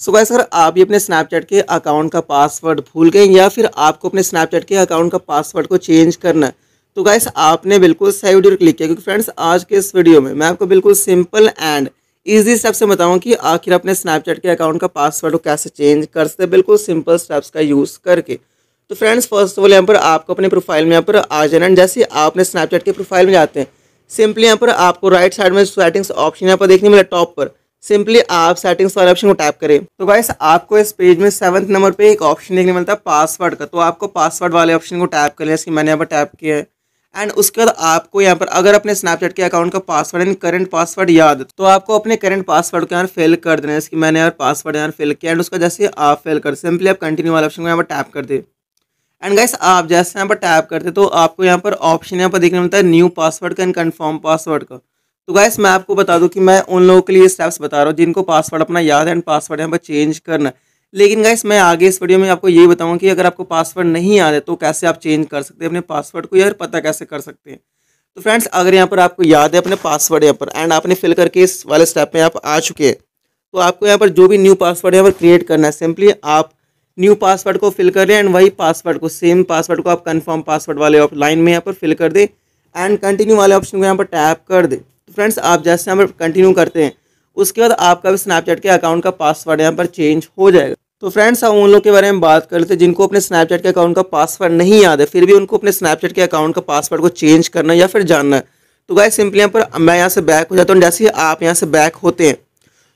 So guys अगर आप भी अपने स्नैपचैट के अकाउंट का पासवर्ड भूल गए या फिर आपको अपने स्नैपचैट के अकाउंट का पासवर्ड को चेंज करना है तो गाइस आपने बिल्कुल सही वीडियो क्लिक किया, क्योंकि फ्रेंड्स आज के इस वीडियो में मैं आपको बिल्कुल सिंपल एंड इजी स्टेप से बताऊँ कि आखिर अपने स्नैपचैट के अकाउंट का पासवर्ड को कैसे चेंज कर सकते हैं बिल्कुल सिंपल स्टेप्स का यूज़ करके। तो फ्रेंड्स फर्स्ट ऑफ ऑल यहाँ पर आपको अपने प्रोफाइल में यहाँ पर आ जाना। जैसे आपने स्नैपचैट के प्रोफाइल में जाते हैं सिंपली यहाँ पर आपको राइट साइड में सेटिंग्स ऑप्शन यहाँ पर देखने मिला टॉप पर, सिंपली आप सेटिंग्स वाले ऑप्शन को टैप करें तो गाइस आपको इस पेज में 7 नंबर पे एक ऑप्शन देखने मिलता है पासवर्ड का। तो आपको पासवर्ड वाले ऑप्शन को टैप कर लें, इसकी मैंने यहाँ पर टैप किया है। एंड उसके बाद आपको यहाँ पर अगर अपने स्नैपचैट के अकाउंट का पासवर्ड एंड करंट पासवर्ड याद तो आपको अपने करंट पासवर्ड को यहाँ फिल कर देना है। इसकी मैंने यहाँ पासवर्ड यहाँ फिल किया एंड उसका जैसे आप फिल कर सिंपली आप कंटिन्यू वाले ऑप्शन को यहाँ पर टैप कर दें। एंड गाइस आप जैसे यहाँ पर टैप करते तो आपको यहाँ पर ऑप्शन यहाँ पर देखने मिलता है न्यू पासवर्ड का एंड कन्फर्म पासवर्ड का। तो गाइस मैं आपको बता दूं कि मैं उन लोगों के लिए स्टेप्स बता रहा हूँ जिनको पासवर्ड अपना याद है एंड पासवर्ड यहाँ पर चेंज करना। लेकिन गाइस मैं आगे इस वीडियो में आपको ये बताऊँ कि अगर आपको पासवर्ड नहीं याद है तो कैसे आप चेंज कर सकते हैं अपने पासवर्ड को या पता कैसे कर सकते हैं। तो फ्रेंड्स अगर यहाँ पर आपको याद है अपने पासवर्ड यहाँ पर एंड आपने फिल करके इस वाले स्टेप में आप आ चुके हैं तो आपको यहाँ पर जो भी न्यू पासवर्ड यहाँ पर क्रिएट करना है सिंपली आप न्यू पासवर्ड को फिल कर दें एंड वही पासवर्ड को सेम पासवर्ड को आप कन्फर्म पासवर्ड वाले लाइन में यहाँ पर फिल कर दें एंड कंटिन्यू वाले ऑप्शन को यहाँ पर टैप कर दें। फ्रेंड्स आप जैसे यहाँ पर कंटिन्यू करते हैं उसके बाद आपका भी स्नैपचैट के अकाउंट का पासवर्ड यहाँ पर चेंज हो जाएगा। तो फ्रेंड्स हम उन लोगों के बारे में बात कर लेते हैं जिनको अपने स्नैपचैट के अकाउंट का पासवर्ड नहीं याद है फिर भी उनको अपने स्नैपचैट के अकाउंट का पासवर्ड को चेंज करना या फिर जानना है। तो गाइस सिंपली यहाँ पर मैं यहाँ से बैक हो जाता हूँ। जैसे आप यहाँ से बैक होते हैं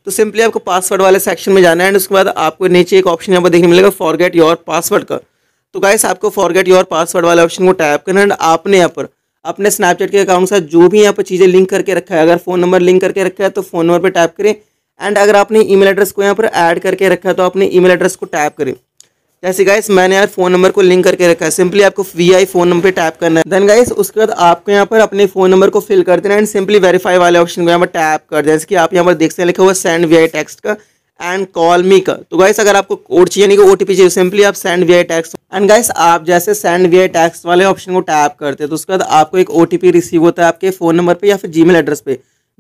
तो सिंपली आपको पासवर्ड वाले सेक्शन में जाना है एंड उसके बाद आपको नीचे एक ऑप्शन यहाँ पर देखने मिलेगा फॉरगेट योर पासवर्ड का। तो गाइस आपको फॉरगेट योर पासवर्ड वाले ऑप्शन को टैप करना एंड आपने यहाँ पर अपने स्नैपचैट के अकाउंट के साथ जो भी यहाँ पर चीज़ें लिंक करके रखा है, अगर फ़ोन नंबर लिंक करके रखा है तो फ़ोन नंबर पे टैप करें एंड अगर आपने ईमेल एड्रेस को यहाँ पर ऐड करके रखा है तो अपने ईमेल एड्रेस को टैप करें। जैसे गाइस मैंने यार फ़ोन नंबर को लिंक करके रखा है सिंपली आपको VI फ़ोन नंबर पे टैप करना है। देन गाइस उसके बाद आपको यहाँ पर अपने फ़ोन नंबर को फिल कर देना एंड सिंपली वेरीफाई वाले ऑप्शन को यहाँ पर टैप कर दें। जैसे कि आप यहाँ पर देखते हैं लिखा हुआ सेंड VI टेक्स्ट का एंड कॉल मी का। तो गाइस अगर आपको कोड चाहिए यानी कि OTP चाहिए सिंपली आप send VI text and guys आप जैसे सेंड VI टेक्स्ट वाले ऑप्शन को टैप करते हैं तो उसके बाद आपको एक OTP रिसीव होता है आपके फ़ोन नंबर पे या फिर जीमेल एड्रेस पे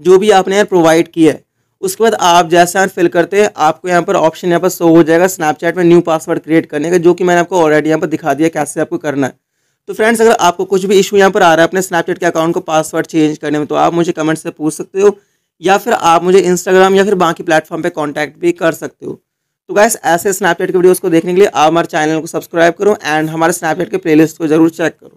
जो भी आपने यार प्रोवाइड किया है। उसके बाद आप जैसे यहाँ फिल करते हैं आपको यहाँ पर ऑप्शन यहाँ पर शो हो जाएगा स्नैपचैट में न्यू पासवर्ड क्रिएट करने का, जो कि मैंने आपको ऑलरेडी यहाँ पर दिखा दिया कैसे आपको करना है। तो फ्रेंड्स अगर आपको कुछ भी इशू यहाँ पर आ रहा है अपने स्नैपचैट के अकाउंट को पासवर्ड चेंज करने में तो आप मुझे कमेंट से पूछ सकते हो या फिर आप मुझे इंस्टाग्राम या फिर बाकी प्लेटफॉर्म पे कांटेक्ट भी कर सकते हो। तो गाइस ऐसे स्नैपचैट के वीडियोस को देखने के लिए आप हमारे चैनल को सब्सक्राइब करो एंड हमारे स्नैपचैट के प्लेलिस्ट को जरूर चेक करो।